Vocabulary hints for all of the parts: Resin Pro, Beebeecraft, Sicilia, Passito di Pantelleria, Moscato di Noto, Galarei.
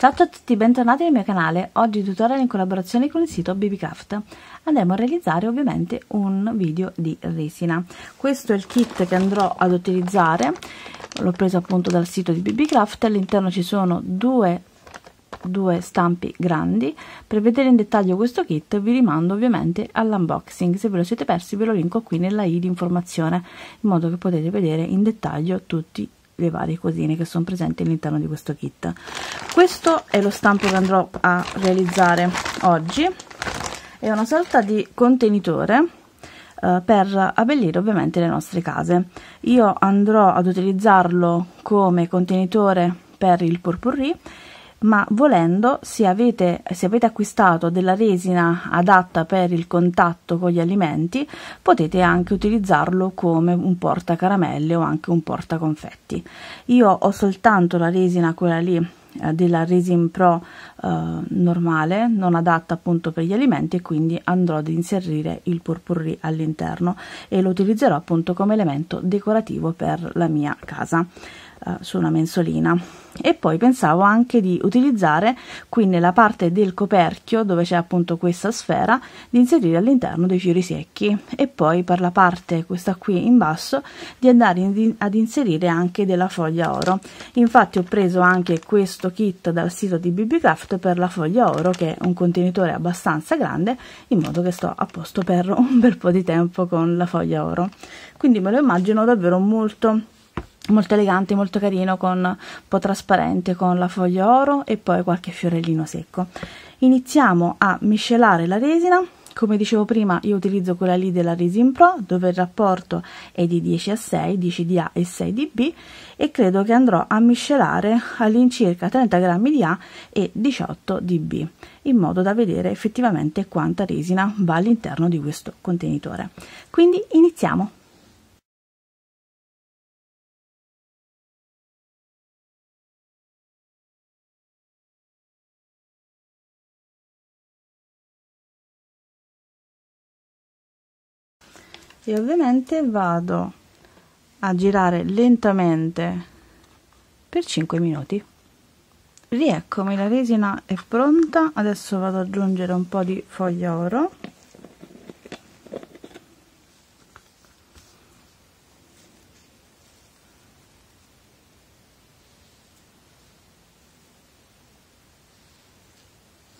Ciao a tutti, bentornati nel mio canale. Oggi tutorial in collaborazione con il sito Beebeecraft. Andremo a realizzare ovviamente un video di resina. Questo è il kit che andrò ad utilizzare, l'ho preso appunto dal sito di Beebeecraft. All'interno ci sono due stampi grandi. Per vedere in dettaglio questo kit vi rimando ovviamente all'unboxing, se ve lo siete persi ve lo linko qui nella i di informazione, in modo che potete vedere in dettaglio tutti le varie cosine che sono presenti all'interno di questo kit. Questo è lo stampo che andrò a realizzare oggi, è una sorta di contenitore per abbellire ovviamente le nostre case. Io andrò ad utilizzarlo come contenitore per il pot-pourri, ma volendo, se avete acquistato della resina adatta per il contatto con gli alimenti, potete anche utilizzarlo come un porta caramelle o anche un porta confetti. Io ho soltanto la resina, quella lì della Resin Pro normale, non adatta appunto per gli alimenti, e quindi andrò ad inserire il pot-pourri all'interno e lo utilizzerò appunto come elemento decorativo per la mia casa, su una mensolina. E poi pensavo anche di utilizzare qui nella parte del coperchio, dove c'è appunto questa sfera, di inserire all'interno dei fiori secchi, e poi per la parte questa qui in basso di andare ad inserire anche della foglia oro. Infatti ho preso anche questo kit dal sito di Beebeecraft per la foglia oro, che è un contenitore abbastanza grande, in modo che sto a posto per un bel po' di tempo con la foglia oro. Quindi me lo immagino davvero molto elegante, molto carino, con un po' trasparente, con la foglia oro e poi qualche fiorellino secco. Iniziamo a miscelare la resina. Come dicevo prima, io utilizzo quella lì della Resin Pro, dove il rapporto è di 10:6, 10 di A e 6 di B, e credo che andrò a miscelare all'incirca 30 grammi di A e 18 di B, in modo da vedere effettivamente quanta resina va all'interno di questo contenitore. Quindi iniziamo! E ovviamente vado a girare lentamente per 5 minuti. Rieccomi, la resina è pronta. Adesso vado ad aggiungere un po' di foglia oro.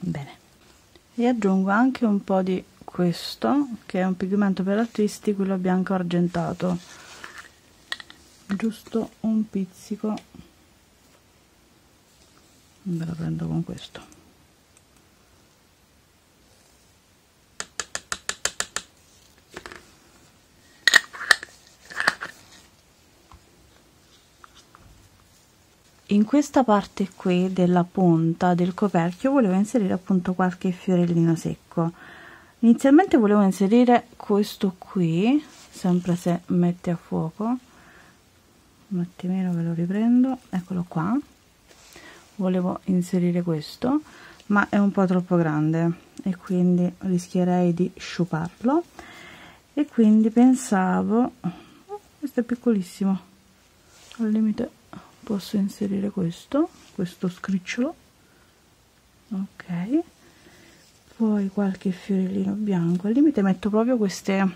Bene. E aggiungo anche un po' di questo, che è un pigmento per artisti, quello bianco argentato, giusto un pizzico. Me lo prendo con questo. In questa parte qui della punta del coperchio volevo inserire appunto qualche fiorellino secco. Inizialmente volevo inserire questo qui, sempre se mette a fuoco, un attimino ve lo riprendo, eccolo qua. Volevo inserire questo, ma è un po' troppo grande e quindi rischierei di sciuparlo, e quindi pensavo, questo è piccolissimo, al limite posso inserire questo scricciolo, ok. Poi qualche fiorellino bianco, al limite metto proprio queste,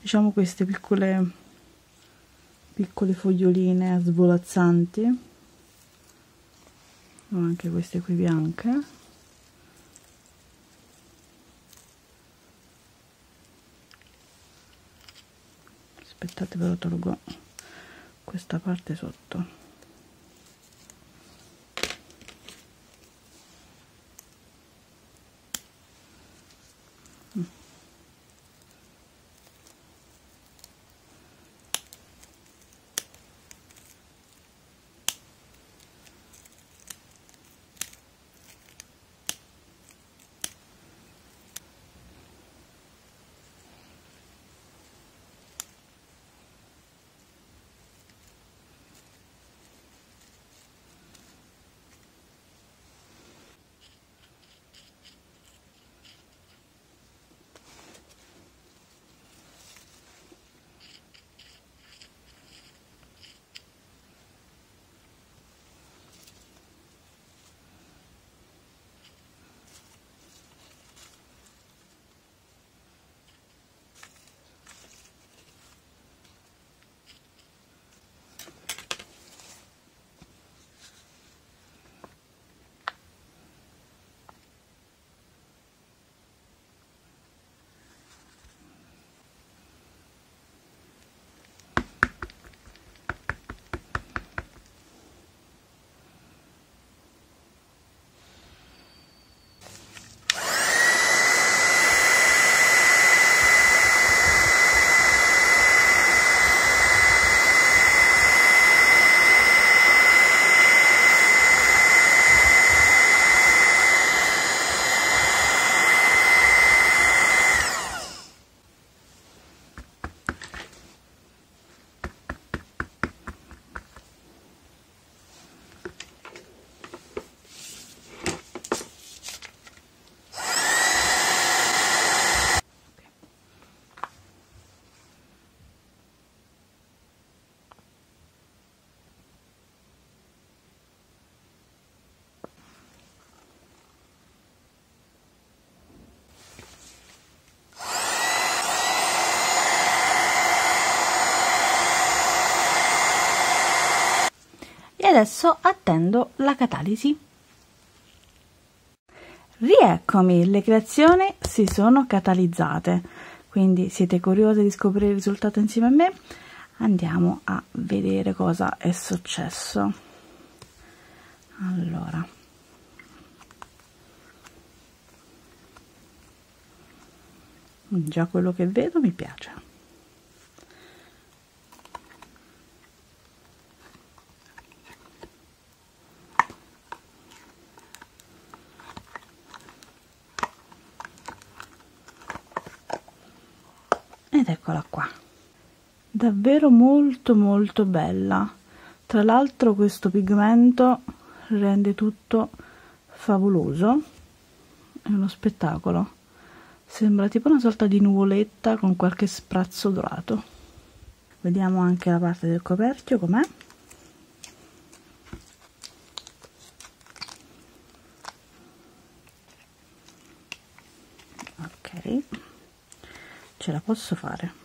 diciamo, queste piccole foglioline svolazzanti, o anche queste qui bianche. Aspettate, però tolgo questa parte sotto. e adesso attendo la catalisi. Rieccomi, le creazioni si sono catalizzate, quindi siete curiosi di scoprire il risultato insieme a me? Andiamo a vedere cosa è successo. Allora, già quello che vedo mi piace. Ed eccola qua, davvero molto bella. Tra l'altro questo pigmento rende tutto favoloso, è uno spettacolo. Sembra tipo una sorta di nuvoletta con qualche sprazzo dorato. Vediamo anche la parte del coperchio com'è. Ok, ce la posso fare.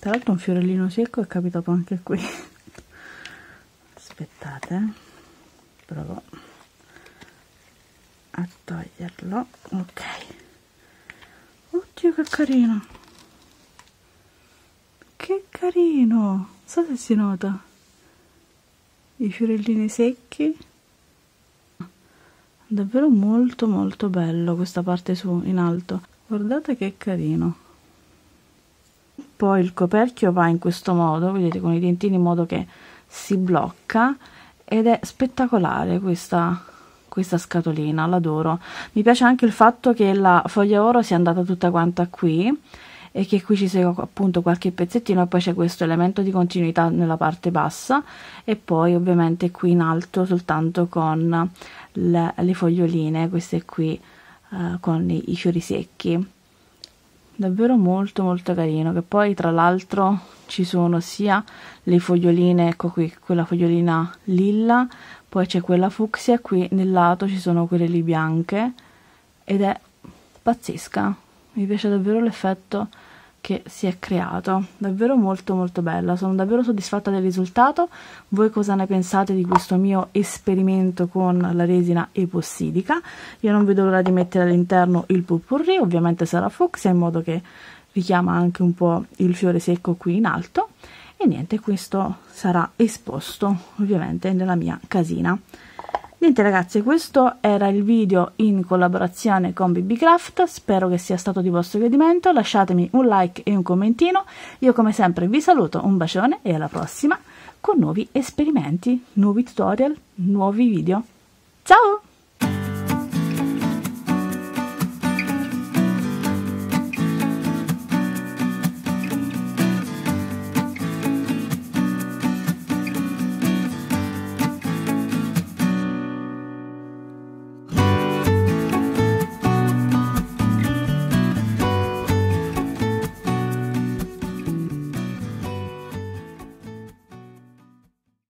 Tra l'altro un fiorellino secco è capitato anche qui. Aspettate, provo a toglierlo. Ok, oddio che carino, che carino. Non so se si nota i fiorellini secchi, davvero molto bello. Questa parte su in alto, guardate che carino. Poi il coperchio va in questo modo, vedete, con i dentini, in modo che si blocca, ed è spettacolare questa scatolina, l'adoro. Mi piace anche il fatto che la foglia oro sia andata tutta quanta qui e che qui ci sia appunto qualche pezzettino, e poi c'è questo elemento di continuità nella parte bassa, e poi ovviamente qui in alto soltanto con le foglioline, queste qui con i fiori secchi. Davvero molto carino, che poi tra l'altro ci sono sia le foglioline, ecco qui quella fogliolina lilla, poi c'è quella fucsia, qui nel lato ci sono quelle lì bianche, ed è pazzesca. Mi piace davvero l'effetto che si è creato, davvero molto bella. Sono davvero soddisfatta del risultato. Voi cosa ne pensate di questo mio esperimento con la resina epossidica? Io non vedo l'ora di mettere all'interno il pot-pourri, ovviamente sarà fucsia, in modo che richiama anche un po' il fiore secco qui in alto. E niente, questo sarà esposto ovviamente nella mia casina. Niente ragazzi, questo era il video in collaborazione con Beebeecraft, spero che sia stato di vostro gradimento. Lasciatemi un like e un commentino, io come sempre vi saluto, un bacione e alla prossima con nuovi esperimenti, nuovi tutorial, nuovi video. Ciao!